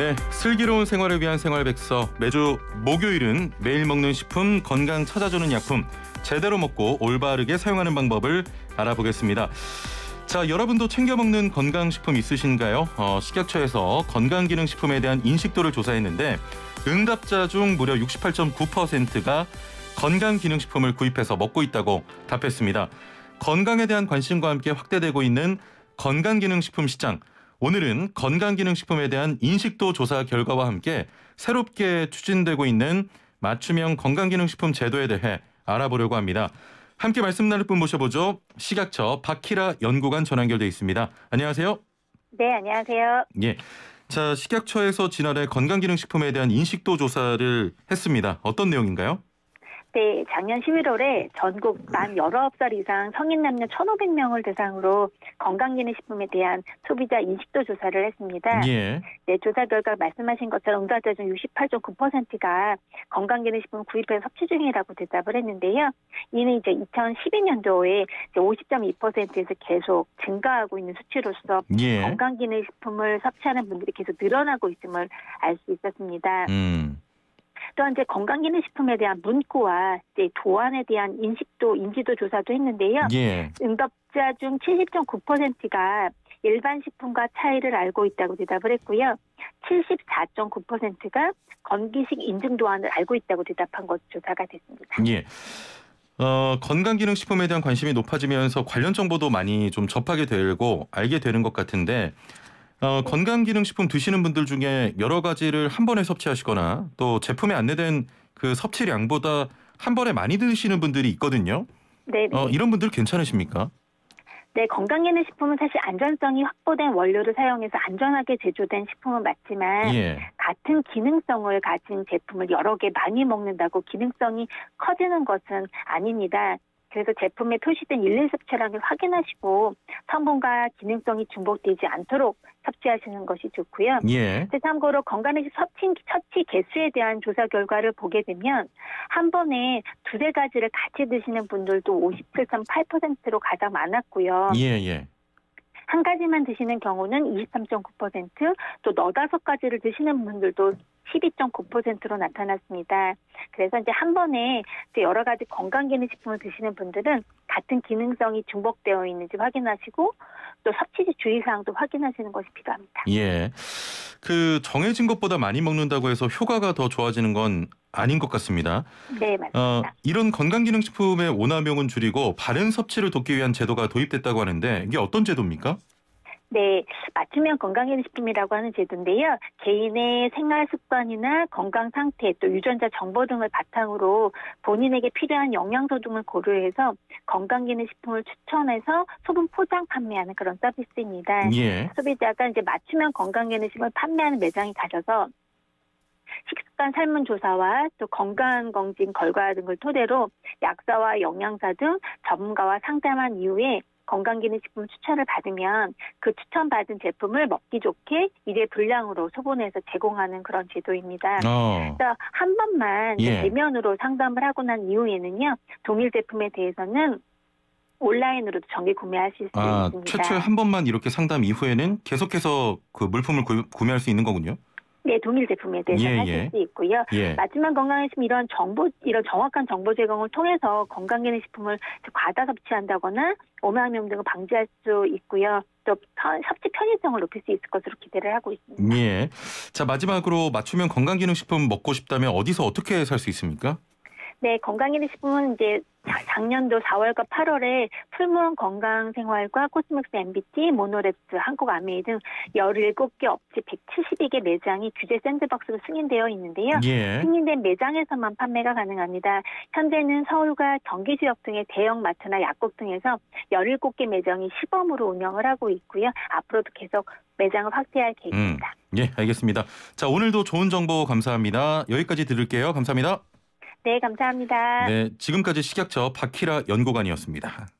네, 슬기로운 생활을 위한 생활백서. 매주 목요일은 매일 먹는 식품, 건강 찾아주는 약품, 제대로 먹고 올바르게 사용하는 방법을 알아보겠습니다. 자, 여러분도 챙겨 먹는 건강식품 있으신가요? 식약처에서 건강기능식품에 대한 인식도를 조사했는데 응답자 중 무려 68.9%가 건강기능식품을 구입해서 먹고 있다고 답했습니다. 건강에 대한 관심과 함께 확대되고 있는 건강기능식품 시장. 오늘은 건강기능식품에 대한 인식도 조사 결과와 함께 새롭게 추진되고 있는 맞춤형 건강기능식품 제도에 대해 알아보려고 합니다. 함께 말씀 나눌 분 모셔보죠. 식약처 박희라 연구관 전화 연결돼 있습니다. 안녕하세요. 네, 안녕하세요. 예. 자, 식약처에서 지난해 건강기능식품에 대한 인식도 조사를 했습니다. 어떤 내용인가요? 네, 작년 11월에 전국 만 19살 이상 성인 남녀 1,500명을 대상으로 건강기능식품에 대한 소비자 인식도 조사를 했습니다. 예. 네, 조사 결과 말씀하신 것처럼 응답자 중 68.9%가 건강기능식품 구입해서 섭취 중이라고 대답을 했는데요. 이는 이제 2012년도에 50.2%에서 계속 증가하고 있는 수치로서 예. 건강기능식품을 섭취하는 분들이 계속 늘어나고 있음을 알 수 있었습니다. 또한 이제 건강기능식품에 대한 문구와 이제 도안에 대한 인식도 인지도 조사도 했는데요. 예. 응답자 중 70.9%가 일반 식품과 차이를 알고 있다고 대답을 했고요. 74.9%가 건기식 인증 도안을 알고 있다고 대답한 것으로 조사가 됐습니다. 예. 건강기능식품에 대한 관심이 높아지면서 관련 정보도 많이 좀 접하게 되고 알게 되는 것 같은데 건강기능식품 드시는 분들 중에 여러 가지를 한 번에 섭취하시거나 또 제품에 안내된 그 섭취량보다 한 번에 많이 드시는 분들이 있거든요. 네. 이런 분들 괜찮으십니까? 네, 건강기능식품은 사실 안전성이 확보된 원료를 사용해서 안전하게 제조된 식품은 맞지만 예. 같은 기능성을 가진 제품을 여러 개 많이 먹는다고 기능성이 커지는 것은 아닙니다. 그래서 제품에 표시된 일일 섭취량을 확인하시고 성분과 기능성이 중복되지 않도록 섭취하시는 것이 좋고요. 예. 참고로 건강기능식품 섭취 개수에 대한 조사 결과를 보게 되면 한 번에 두세 가지를 같이 드시는 분들도 57.8%로 가장 많았고요. 예예. 한 가지만 드시는 경우는 23.9%, 또 너다섯 가지를 드시는 분들도 12.9%로 나타났습니다. 그래서 이제 한 번에 여러 가지 건강기능식품을 드시는 분들은 같은 기능성이 중복되어 있는지 확인하시고 또 섭취지 주의사항도 확인하시는 것이 필요합니다. 예, 그 정해진 것보다 많이 먹는다고 해서 효과가 더 좋아지는 건 아닌 것 같습니다. 네, 맞습니다. 이런 건강기능식품의 오남용은 줄이고 바른 섭취를 돕기 위한 제도가 도입됐다고 하는데 이게 어떤 제도입니까? 네, 맞춤형 건강기능식품이라고 하는 제도인데요. 개인의 생활습관이나 건강상태 또 유전자 정보 등을 바탕으로 본인에게 필요한 영양소 등을 고려해서 건강기능식품을 추천해서 소분 포장 판매하는 그런 서비스입니다. 예. 소비자가 이제 맞춤형 건강기능식품을 판매하는 매장에 가셔서 식습관 설문조사와 또 건강검진 결과 등을 토대로 약사와 영양사 등 전문가와 상담한 이후에 건강기능식품 추천을 받으면 그 추천받은 제품을 먹기 좋게 일회 분량으로 소분해서 제공하는 그런 제도입니다. 그래서 한 번만 예. 대면으로 상담을 하고 난 이후에는요. 동일 제품에 대해서는 온라인으로도 정기 구매하실 수 있습니다. 최초에 한 번만 이렇게 상담 이후에는 계속해서 그 물품을 구매할 수 있는 거군요. 네, 동일 제품에 대해서 예, 하실 수 있고요. 예. 맞춤형 건강기능식품 이런 정확한 정보 제공을 통해서 건강기능식품을 과다 섭취한다거나 오남용 등을 방지할 수 있고요. 또 섭취 편의성을 높일 수 있을 것으로 기대를 하고 있습니다. 예. 자, 마지막으로 맞춤형 건강기능식품 먹고 싶다면 어디서 어떻게 살 수 있습니까? 네, 건강기능식품은 이제 작년도 4월과 8월에 풀무원 건강생활과 코스믹스 MBT, 모노랩스, 한국아미 등 17개 업체 172개 매장이 규제 샌드박스로 승인되어 있는데요. 예. 승인된 매장에서만 판매가 가능합니다. 현재는 서울과 경기 지역 등의 대형마트나 약국 등에서 17개 매장이 시범으로 운영을 하고 있고요. 앞으로도 계속 매장을 확대할 계획입니다. 예, 알겠습니다. 자, 오늘도 좋은 정보 감사합니다. 여기까지 들을게요. 감사합니다. 네, 감사합니다. 네, 지금까지 식약처 박희라 연구관이었습니다.